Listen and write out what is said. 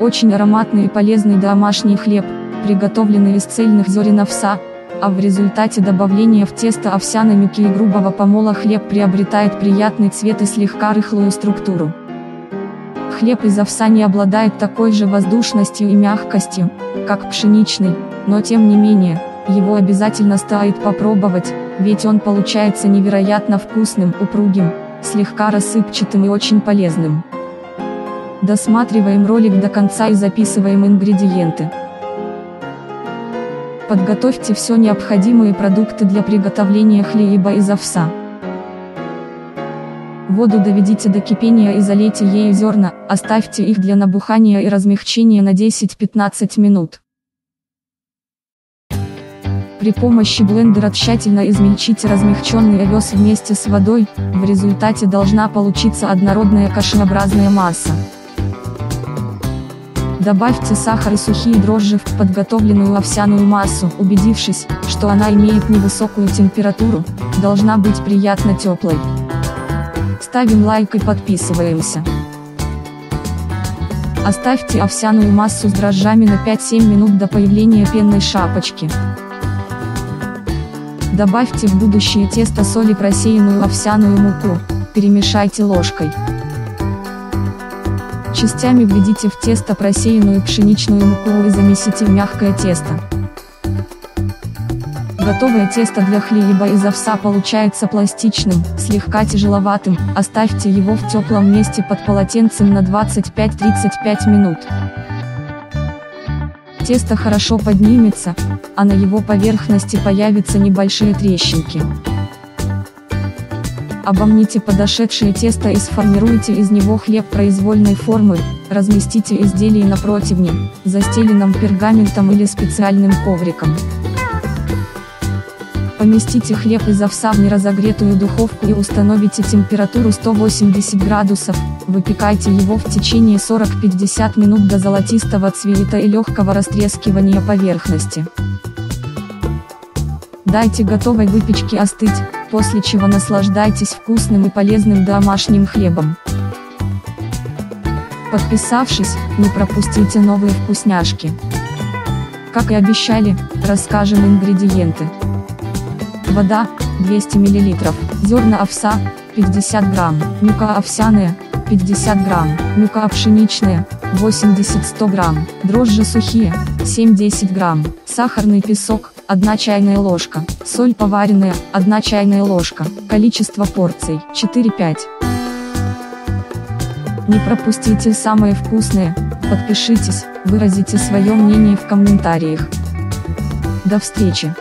Очень ароматный и полезный домашний хлеб, приготовленный из цельных зерен овса, а в результате добавления в тесто овсяной муки и грубого помола хлеб приобретает приятный цвет и слегка рыхлую структуру. Хлеб из овса не обладает такой же воздушностью и мягкостью, как пшеничный, но тем не менее, его обязательно стоит попробовать, ведь он получается невероятно вкусным, упругим, слегка рассыпчатым и очень полезным. Досматриваем ролик до конца и записываем ингредиенты. Подготовьте все необходимые продукты для приготовления хлеба из овса. Воду доведите до кипения и залейте ею зерна, оставьте их для набухания и размягчения на 10-15 минут. При помощи блендера тщательно измельчите размягченный овес вместе с водой, в результате должна получиться однородная кашеобразная масса. Добавьте сахар и сухие дрожжи в подготовленную овсяную массу, убедившись, что она имеет невысокую температуру, должна быть приятно теплой. Ставим лайк и подписываемся. Оставьте овсяную массу с дрожжами на 5-7 минут до появления пенной шапочки. Добавьте в будущее тесто соль и просеянную овсяную муку, перемешайте ложкой. Частями введите в тесто просеянную пшеничную муку и замесите в мягкое тесто. Готовое тесто для хлеба из овса получается пластичным, слегка тяжеловатым, оставьте его в теплом месте под полотенцем на 25-35 минут. Тесто хорошо поднимется, а на его поверхности появятся небольшие трещинки. Обомните подошедшее тесто и сформируйте из него хлеб произвольной формы, разместите изделие на противне, застеленном пергаментом или специальным ковриком. Поместите хлеб из овса в неразогретую духовку и установите температуру 180 градусов, выпекайте его в течение 40-50 минут до золотистого цвета и легкого растрескивания поверхности. Дайте готовой выпечке остыть, после чего наслаждайтесь вкусным и полезным домашним хлебом. Подписавшись, не пропустите новые вкусняшки. Как и обещали, расскажем ингредиенты. Вода, 200 мл, зерна овса, 50 грамм, мука овсяная, 50 грамм, мука пшеничная, 80-100 грамм, дрожжи сухие, 7-10 грамм, сахарный песок, 1 чайная ложка, соль поваренная, 1 чайная ложка, количество порций, 4-5. Не пропустите самые вкусные, подпишитесь, выразите свое мнение в комментариях. До встречи!